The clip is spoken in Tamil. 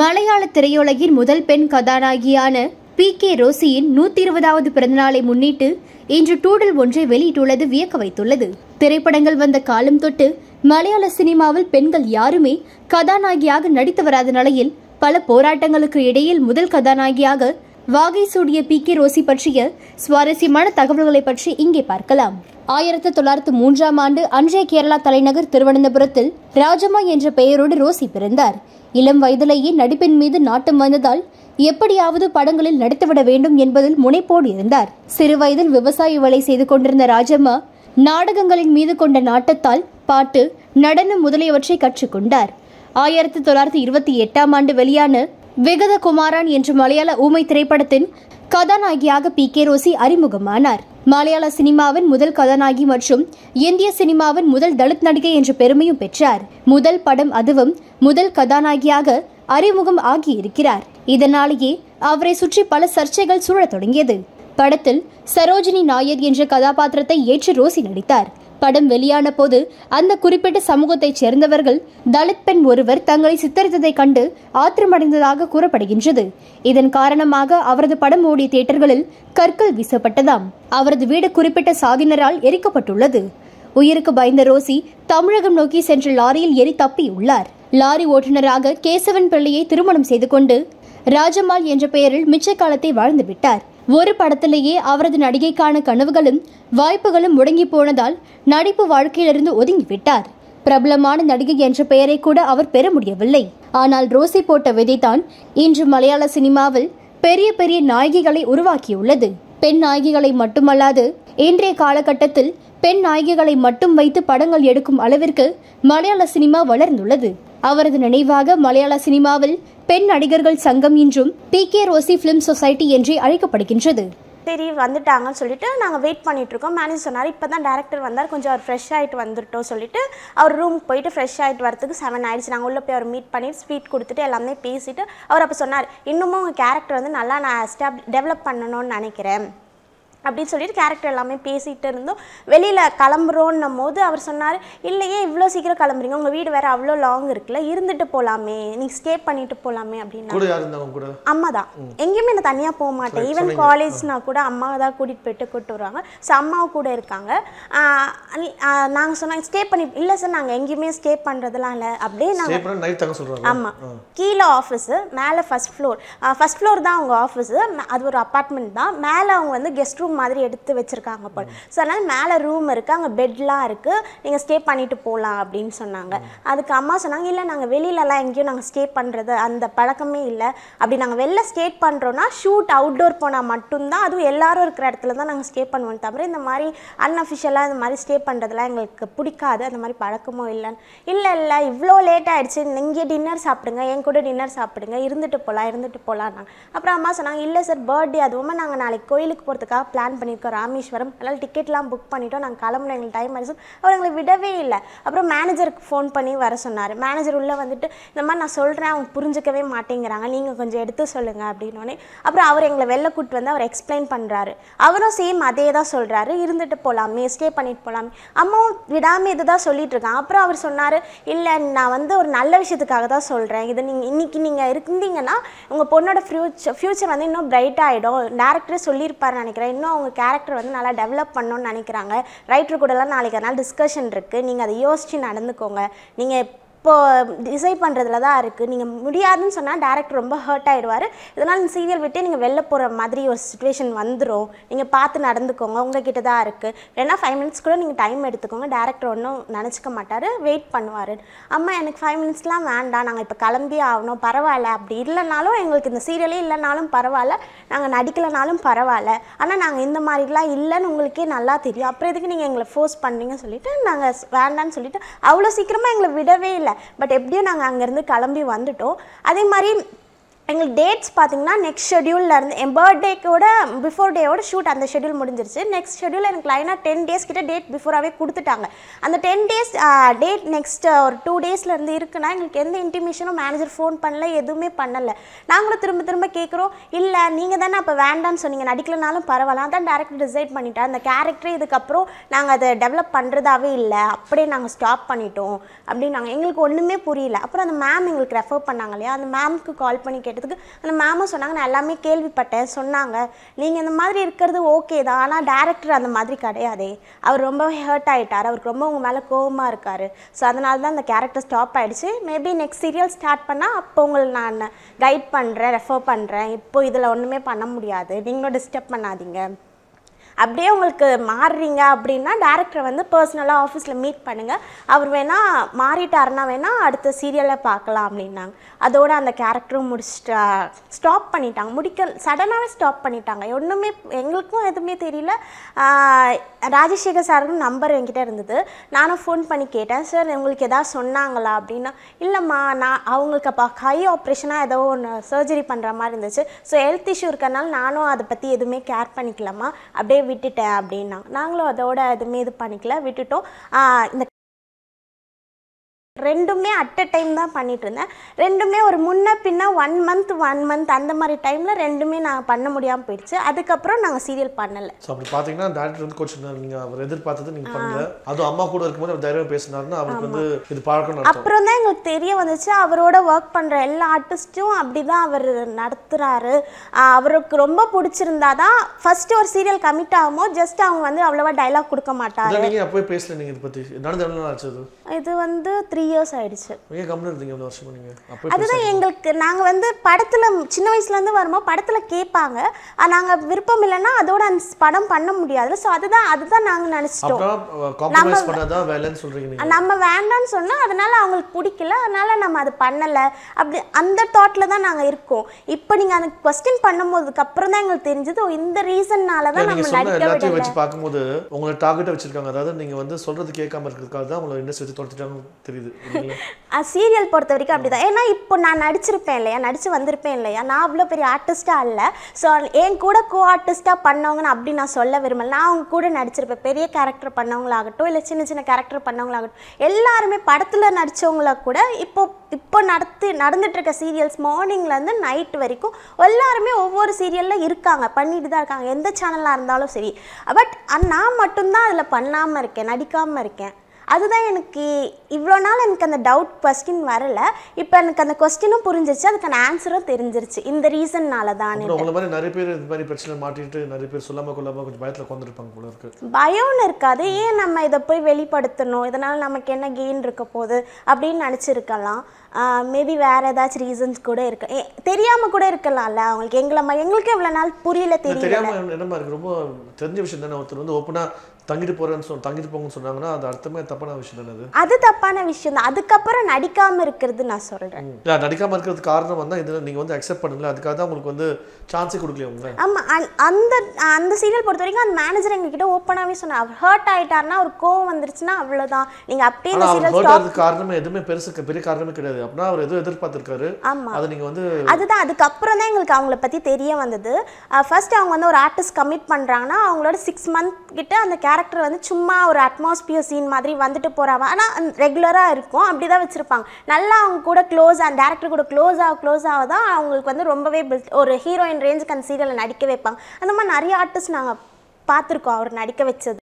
மலையாள திரையுலகின் முதல் பெண் கதாநாயகியான பி.கே. ரோசியின் 120வது பிறந்தநாளை முன்னிட்டு இன்று டூடல் ஒன்றை வெளியிட்டுள்ளது வியக்க வைத்துள்ளது. திரைப்படங்கள் வந்த காலம் தொட்டு மலையாள சினிமாவில் பெண்கள் யாருமே கதாநாயகியாக நடித்து வராத நிலையில் பல போராட்டங்களுக்கு இடையில் முதல் கதாநாயகியாக வாகை சூடிய பி.கே. ரோசி பற்றிய சுவாரஸ்யமான தகவல்களை பற்றி இங்கே பார்க்கலாம். 1903ஆம் ஆண்டு அன்றைய கேரளா தலைநகர் திருவனந்தபுரத்தில் ராஜம்மா என்ற பெயரோடு ரோசி பிறந்தார். இளம் வயதிலேயே நடிப்பின் மீது நாட்டம் வந்ததால் எப்படியாவது படங்களில் நடித்துவிட வேண்டும் என்பதில் முனைப்போடு இருந்தார். சிறுவயதில் விவசாய வேலை செய்து கொண்டிருந்த ராஜம்மா நாடகங்களின் மீது கொண்ட நாட்டத்தால் பாட்டு, நடனம் முதலியவற்றை கற்றுக்கொண்டார். 1928ஆம் ஆண்டு வெளியான விகத குமாரன் என்ற மலையாள ஊமை திரைப்படத்தின் கதாநாயகியாக பி.கே. ரோசி அறிமுகமானார். மலையாள சினிமாவின் முதல் கதாநாயகி மற்றும் இந்திய சினிமாவின் முதல் தலித் நடிகை என்ற பெருமையும் பெற்றார். முதல் படம் அதுவும் முதல் கதாநாயகியாக அறிமுகம் ஆகியிருக்கிறார். இதனாலேயே அவரை சுற்றி பல சர்ச்சைகள் சூழ தொடங்கியது. படத்தில் சரோஜினி நாயர் என்ற கதாபாத்திரத்தை ஏற்று ரோசி நடித்தார். படம் வெளியான போது அந்த குறிப்பிட்ட சமூகத்தைச் சேர்ந்தவர்கள் தலித் பெண் ஒருவர் தங்களை சித்தரித்ததை கண்டு ஆத்திரமடைந்ததாக கூறப்படுகின்றது. இதன் காரணமாக அவரது படம் ஓடிய தியேட்டர்களில் கற்கள் வீசப்பட்டதாம். அவரது வீடு குறிப்பிட்ட சாதியினரால் எரிக்கப்பட்டுள்ளது. உயிருக்கு பயந்த ரோசி தமிழகம் நோக்கி சென்ற லாரியில் ஏறி தப்பியுள்ளார். லாரி ஓட்டுநராக கேசவன் பிள்ளையை திருமணம் செய்து கொண்டு ராஜம்மாள் என்ற பெயரில் மிச்ச காலத்தை வாழ்ந்துவிட்டார். ஒரு படத்திலேயே அவரது நடிகைக்கான கனவுகளும் வாய்ப்புகளும் முடங்கி போனதால் நடிப்பு வாழ்க்கையிலிருந்து ஒதுங்கிவிட்டார். பிரபலமான நடிகை என்ற பெயரை கூட அவர் பெற முடியவில்லை. ஆனால் ரோசி போட்ட விதைதான் இன்று மலையாள சினிமாவில் பெரிய பெரிய நாயகிகளை உருவாக்கியுள்ளது. பெண் நாயகிகளை மட்டுமல்லாது இன்றைய காலகட்டத்தில் பெண் நாயகிகளை மட்டும் வைத்து படங்கள் எடுக்கும் அளவிற்கு மலையாள சினிமா வளர்ந்துள்ளது. அவரது நினைவாக மலையாள சினிமாவில் பெண் நடிகர்கள் சங்கம் இன்றும் பி.கே. ரோசி ஃபிலிம் சொசைட்டி என்று அழைக்கப்படுகின்றது. சரி வந்துட்டாங்கன்னு சொல்லிட்டு நாங்கள் வெயிட் பண்ணிகிட்ருக்கோம். மேனேஜ் சொன்னார், இப்போ தான் டேரக்டர் வந்தார், கொஞ்சம் அவர் ஃப்ரெஷ் ஆகிட்டு வந்துட்டோம் சொல்லிட்டு அவர் ரூமுக்கு போயிட்டு ஃப்ரெஷ் ஆகிட்டு வரத்துக்கு 7 ஆகிடுச்சு. நாங்கள் உள்ளே போய் அவர் மீட் பண்ணி ஸ்வீட் கொடுத்துட்டு எல்லாமே பேசிவிட்டு அவர் அப்போ சொன்னார், இன்னமும் உங்கள் கேரக்டர் வந்து நல்லா நான் டெவலப் பண்ணணும்னு நினைக்கிறேன் அப்படின்னு சொல்லிட்டு கேரக்டர் எல்லாமே பேசிகிட்டு இருந்தோம். வெளியில் கிளம்புறோன்னும் போது அவர் சொன்னார், இல்லையே இவ்வளோ சீக்கிரம் கிளம்புறீங்க, உங்கள் வீடு வேறு அவ்வளோ லாங் இருக்குல்ல, இருந்துட்டு போகலாமே, நீங்கள் ஸ்டே பண்ணிட்டு போகலாமே அப்படின்னு. அம்மா தான், எங்கேயுமே நான் தனியாக போக மாட்டேன். ஈவன் காலேஜ்னா கூட அம்மாவை தான் கூட்டிகிட்டு போயிட்டு கூப்பிட்டு வருவாங்க. ஸோ அம்மாவை கூட இருக்காங்க. நாங்கள் சொன்னாங்க ஸ்டே பண்ணி, இல்லை சார் நாங்கள் எங்கேயுமே ஸ்டே பண்ணுறதுலாம் இல்லை, அப்படியே நாங்கள் ஆமாம் கீழே ஆஃபீஸு, மேலே ஃபஸ்ட் ஃப்ளோர் தான் அவங்க ஆஃபீஸு. அது ஒரு அப்பார்ட்மெண்ட் தான். மேலே அவங்க வந்து கெஸ்ட் ரூம் மாதிரி எடுத்து வச்சிருக்காங்க போல். ஸோ அதனால மேலே ரூம் இருக்குது, அங்கே பெட்லாம் இருக்குது, நீங்கள் ஸ்டே பண்ணிட்டு போகலாம் அப்படின்னு சொன்னாங்க. அதுக்கு அம்மா சொன்னாங்க, இல்லை நாங்கள் வெளியிலலாம் எங்கேயும் நாங்கள் ஸ்டே பண்ணுறது அந்த பழக்கமே இல்லை. அப்படி நாங்கள் வெளில ஸ்டே பண்ணுறோன்னா ஷூட் அவுட்டோர் போனால் மட்டும்தான், அதுவும் எல்லாரும் இருக்கிற இடத்துல தான் நாங்கள் ஸ்டே பண்ணுவோம். தவிர இந்த மாதிரி அன்அஃபிஷியலாக இந்த மாதிரி ஸ்டே பண்ணுறதுலாம் எங்களுக்கு பிடிக்காது, அந்த மாதிரி பழக்கமும் இல்லைன்னு. இல்லை இவ்வளோ லேட் ஆகிடுச்சு, இங்கே டின்னர் சாப்பிடுங்க, என் கூட டின்னர் சாப்பிடுங்க, இருந்துட்டு போகலான்னா. அப்புறம் அம்மா சொன்னாங்க, இல்லை சார் பர்த்டே, அதுவும் நாங்கள் நாளைக்கு கோயிலுக்கு போகிறதுக்காக பிளான் பண்ணியிருக்கோம் ராமேஸ்வரம், அதனால் டிக்கெட்லாம் புக் பண்ணிவிட்டோம், நாங்கள் கிளம்புனோம், எங்களுக்கு டைம் ஆகிடுச்சு. அவர் எங்களை விடவே இல்லை. அப்புறம் மேனேஜருக்கு ஃபோன் பண்ணி வர சொன்னார். மேனேஜர் உள்ளே வந்துட்டு, இந்த மாதிரி நான் சொல்கிறேன், அவங்க புரிஞ்சிக்கவே மாட்டேங்கிறாங்க, நீங்கள் கொஞ்சம் எடுத்து சொல்லுங்கள் அப்படின்னோடனே. அப்புறம் அவர் எங்களை வெளில கூப்பிட்டு வந்து அவர் எக்ஸ்பிளைன் பண்ணுறாரு. அவரும் சேம் அதே தான் சொல்கிறாரு, இருந்துட்டு போகலாமே, ஸ்டே பண்ணிட்டு போகலாமே. அம்மாவும் விடாமல் இது தான் சொல்லிட்டு இருக்காங்க. அப்புறம் அவர் சொன்னார், இல்லை நான் வந்து ஒரு நல்ல விஷயத்துக்காக தான் சொல்கிறேன், இதை நீங்கள் இன்றைக்கி நீங்கள் இருந்தீங்கன்னா உங்கள் பொண்ணோட ஃப்யூச்சர் வந்து இன்னும் பிரைட்டாக ஆகிடும். டேரக்டரே சொல்லியிருப்பார் நினைக்கிறேன், இன்னும் அவங்க கேரக்டர் வந்து நல்லா டெவலப் பண்ணணும்னு நினைக்கிறாங்க. ரைட்டர் கூடலாம் நாளைக்கு அதனால் டிஸ்கஷன் இருக்குது, நீங்கள் அதை யோசித்து நடந்துக்கோங்க, நீங்கள் இப்போது டிசைட் பண்ணுறதுல தான் இருக்குது, நீங்கள் முடியாதுன்னு சொன்னால் டேரக்டர் ரொம்ப ஹர்ட் ஆகிடுவார். இதனால் இந்த சீரியல் விட்டே நீங்கள் வெளில போகிற மாதிரி ஒரு சுச்சுவேஷன் வந்துடும், நீங்கள் பார்த்து நடந்துக்கோங்க, உங்கள்கிட்ட தான் இருக்குது, ஏன்னா 5 மினிட்ஸ் கூட நீங்கள் டைம் எடுத்துக்கோங்க, டேரக்டர் ஒன்றும் நினச்சிக்க மாட்டார், வெயிட் பண்ணுவார். அம்மா எனக்கு 5 மினிட்ஸ்லாம் வேண்டாம், நாங்கள் இப்போ கிளம்பி ஆகணும், பரவாயில்ல, அப்படி இல்லைனாலும் எங்களுக்கு இந்த சீரியலே இல்லைனாலும் பரவாயில்ல, நாங்கள் நடிக்கலைனாலும் பரவாயில்ல, ஆனால் நாங்கள் இந்த மாதிரிலாம் இல்லைன்னு உங்களுக்கே நல்லா தெரியும், அப்புறம் எதுக்கு நீங்கள் எங்களை ஃபோர்ஸ் பண்ணுறீங்கன்னு சொல்லிவிட்டு நாங்கள் வேண்டான்னு சொல்லிவிட்டு அவ்வளோ சீக்கிரமாக எங்களை விடவே இல்லை. பட் எப்படியும் நாங்கள் அங்கேருந்து கிளம்பி வந்துட்டோம். அதே மாதிரி எங்களுக்கு டேட்ஸ் பார்த்தீங்கன்னா நெக்ஸ்ட் ஷெடியூலில் இருந்து என் பர்த்டேக்கோட பிஃபோர் டேவோட ஷூட் அந்த ஷெடியூல் முடிஞ்சிருச்சு. நெக்ஸ்ட் ஷெடியூல் எனக்கு லைனாக 10 days கிட்ட டேட் பிஃபோராகவே கொடுத்துட்டாங்க. அந்த 10 days டேட் நெக்ஸ்ட் ஒரு 2 daysலேருந்து இருக்குன்னா எங்களுக்கு எந்த இன்டிமேஷனும் மேனேஜர் ஃபோன் பண்ணல, எதுவுமே பண்ணலை. நாங்களும் திரும்ப திரும்ப கேட்குறோம், இல்லை நீங்கள் தானே அப்போ வேண்டான்னு சொன்னீங்க, நடிக்கலனாலும் பரவாயில்ல, அதான் டேரக்டர் டிசைட் பண்ணிட்டேன் அந்த கேரக்டரே இதுக்கப்புறம் நாங்கள் அதை டெவலப் பண்ணுறதாவே இல்லை, அப்படியே நாங்கள் ஸ்டாப் பண்ணிட்டோம் அப்படின்னாங்க. எங்களுக்கு ஒன்றுமே புரியல. அப்புறம் அந்த மேம் எங்களுக்கு ரெஃபர் பண்ணாங்க இல்லையா, அந்த மேமுக்கு கால் பண்ணி கேட்டதுக்கு அந்த மேமும் சொன்னாங்க, நான் எல்லாமே கேள்விப்பட்டேன், சொன்னாங்க நீங்கள் இந்த மாதிரி இருக்கிறது ஓகே தான், ஆனால் டேரக்டர் அந்த மாதிரி கிடையாதே, அவர் ரொம்பவே ஹர்ட் ஆகிட்டார், அவருக்கு ரொம்ப உங்கள் மேலே கோவமாக இருக்கார், ஸோ அதனால தான் அந்த கேரக்டர் ஸ்டாப் ஆகிடுச்சு, மேபி நெக்ஸ்ட் சீரியல் ஸ்டார்ட் பண்ணால் அப்போ உங்களுக்கு நான் கைட் பண்ணுறேன், ரெஃபர் பண்ணுறேன், இப்போ இதில் ஒன்றுமே பண்ண முடியாது, நீங்களும் டிஸ்டர்ப் பண்ணாதீங்க, அப்படியே உங்களுக்கு மாறுறீங்க அப்படின்னா டேரக்டரை வந்து பர்சனலாக ஆஃபீஸில் மீட் பண்ணுங்கள், அவர் வேணால் மாறிட்டாருன்னா வேணால் அடுத்த சீரியலை பார்க்கலாம் அப்படின்னாங்க. அதோடு அந்த கேரக்டரும் முடிச்சுட்டா ஸ்டாப் பண்ணிட்டாங்க, சடனாகவே ஸ்டாப் பண்ணிட்டாங்க. ஒன்றுமே எங்களுக்கும் எதுவுமே தெரியல. ராஜசேகர் சாருக்கும் நம்பர் என்கிட்ட இருந்தது, நானும் ஃபோன் பண்ணி கேட்டேன், சார் உங்களுக்கு எதாவது சொன்னாங்களா அப்படின்னா, இல்லைம்மா நான் அவங்களுக்கு அப்போ கை ஆப்ரேஷனாக ஏதோ ஒன்று சர்ஜரி பண்ணுற மாதிரி இருந்துச்சு, ஸோ ஹெல்த் இஷ்யூ இருக்கிறனால நானும் அதை பற்றி எதுவுமே கேர் பண்ணிக்கலாமா, அப்படியே விட்டுட்டேன் அப்படின்னா. நாங்களும் அதோட எதுவுமே இது பண்ணிக்கல, விட்டுட்டோம். இந்த ரெண்டுமே அட் அ டைம் தான் பண்ணிட்டு இருந்தேன். ரெண்டுமே ஒரு முன்ன பின்ன 1 month அந்த மாதிரி டைமில் ரெண்டுமே நான் பண்ண முடியாமல் போயிடுச்சு. அதுக்கப்புறம் நாங்கள் சீரியல் பண்ணலை. ஸோ அப்படி பார்த்தீங்கன்னா டேரக்டர் வந்து கோச் நீங்கள் அவர் எதிர்பார்த்தது நீங்கள் பண்ணல, அதுவும் அம்மா கூட இருக்கும்போது அவர் தைரியமாக பேசினாருன்னா அவருக்கு வந்து இது பார்க்கணும். அப்புறம் தான் எங்களுக்கு தெரிய வந்துச்சு, அவரோட ஒர்க் பண்ணுற எல்லா ஆர்டிஸ்ட்டும் அப்படி தான் அவர் நடத்துகிறாரு, அவருக்கு ரொம்ப பிடிச்சிருந்தா தான் ஃபர்ஸ்ட் ஒரு சீரியல் கமிட் ஆகுமோ, ஜஸ்ட் அவங்க வந்து அவ்வளோவா டைலாக் கொடுக்க மாட்டாங்க. நீங்கள் அப்போயே பேசல, நீங்கள் இதை பற்றி நடந்தது இது வந்து 3 years ஆயிடுச்சு. அதுதான் எங்களுக்கு, நாங்கள் வந்து படத்தில் சின்ன வயசுலேருந்து வரும்போது படத்தில் கேட்பாங்க, நாங்கள் விருப்பம் இல்லைன்னா அதோட அந்த படம் பண்ண முடியாது, ஸோ அதுதான் நாங்கள் நினச்சிட்டோம், நம்ம வேண்டான்னு சொன்னால் அதனால அவங்களுக்கு பிடிக்கல, அதனால நம்ம அது பண்ணலை, அப்படி அந்த தாட்டில் தான் நாங்கள் இருக்கோம். இப்போ நீங்கள் அந்த க்வெஸ்டின் பண்ணும்போதுக்கு அப்புறம் தான் எங்களுக்கு தெரிஞ்சது, இந்த ரீசன்னால தான் நம்ம நடிக்க வச்சு பார்க்கும்போது உங்களை டார்கெட்டை வச்சிருக்காங்க, அதாவது நீங்கள் வந்து சொல்றது கேட்காம இருக்கிறதுக்காக தான் உங்களை இண்டஸ்ட்ரி வச்சு தொலைச்சிட்டாங்க தெரியுது. சீரியல் பொறுத்த வரைக்கும் அப்படிதான், ஏன்னா இப்போ நான் நடிச்சிருப்பேன் இல்லையா, நடிச்சு வந்திருப்பேன் இல்லையா, நான் அவ்வளோ பெரிய ஆர்டிஸ்டா இல்ல, ஸோ என் கூட கோ ஆர்டிஸ்டா பண்ணவங்கன்னு அப்படி நான் சொல்ல விரும்பல, நான் அவங்க கூட நடிச்சிருப்பேன், பெரிய கேரக்டர் பண்ணவங்களாகட்டும் இல்லை சின்ன சின்ன கேரக்டர் பண்ணவங்களாகட்டும் எல்லாருமே படத்துல நடிச்சவங்கள கூட இப்போ நடந்துட்டு இருக்க சீரியல்ஸ் மார்னிங்ல இருந்து நைட் வரைக்கும் எல்லாருமே ஒவ்வொரு சீரியல்ல இருக்காங்க, பண்ணிட்டு தான் இருக்காங்க, எந்த சேனலா இருந்தாலும் சரி. பட் நான் மட்டும்தான் அதுல பண்ணாம இருக்கேன், நடிக்காம இருக்கேன். அதுதான் எனக்கு இவ்வளோ நாள் எனக்கு அந்த டவுட் கொஸ்டின் வரல, இப்போ எனக்கு அந்த கொஸ்டினும் புரிஞ்சிருச்சு, அதுக்கான ஆன்சரும் தெரிஞ்சிருச்சு, இந்த ரீசன்னால தான். நிறைய பேர் இது மாதிரி பிரச்சனை மாட்டிட்டு நிறைய பேர் சொல்லாம கொள்ளாம கொஞ்சம் பயத்தில் கொண்டிருப்பாங்க போல இருக்கு. பயம்னு இருக்காது, ஏன் நம்ம இதை போய் வெளிப்படுத்தணும், இதனால நமக்கு என்ன கெயின் இருக்க போகுது அப்படின்னு நினச்சிருக்கலாம். மேபி வேறு ஏதாச்சும் ரீசன்ஸ் கூட இருக்கு, தெரியாமல் கூட இருக்கலாம்ல அவங்களுக்கு. எங்களுக்கும் இவ்வளோ நாள் புரியல, தெரியாமல் என்னமா இருக்குது, ரொம்ப தெரிஞ்ச விஷயம் தானே. ஒருத்தர் வந்து ஓப்பனாக தங்கிட்டு போகிறேன்னு தங்கிட்டு போங்கன்னு சொன்னாங்கன்னா அது அர்த்தமே தப்பான விஷயம் தானே. அது தப்பான விஷயம் தான். அதுக்கப்புறம் நடிக்காமல் இருக்கிறது நான் சொல்கிறேன், நடிக்காமல் இருக்கிறது காரணம் வந்து இதில் நீங்கள் வந்து அக்செப்ட் பண்ணல, அதுக்காக தான் உங்களுக்கு வந்து சான்ஸே கொடுக்கல உங்களுக்கு. ஆமாம், அந்த சீரியல் பொறுத்த வரைக்கும் அந்த மேனேஜர் எங்ககிட்ட ஓப்பனாகவே சொன்னார், அவர் ஹர்ட் ஆகிட்டாருன்னா ஒரு கோவம் வந்துருச்சுன்னா அவ்வளோதான், நீங்கள் அப்படியே அந்த சீரியல் ஹர்ட் ஆகிறது காரணமே எதுவுமே பெருசுக்கு பெரிய காரணமே கிடையாது. நடிக்க வைப்பாங்க, அந்த மாதிரி நிறைய ஆர்டிஸ்ட் நாங்க பாத்திருக்கோம் அவர் நடிக்க வச்சது.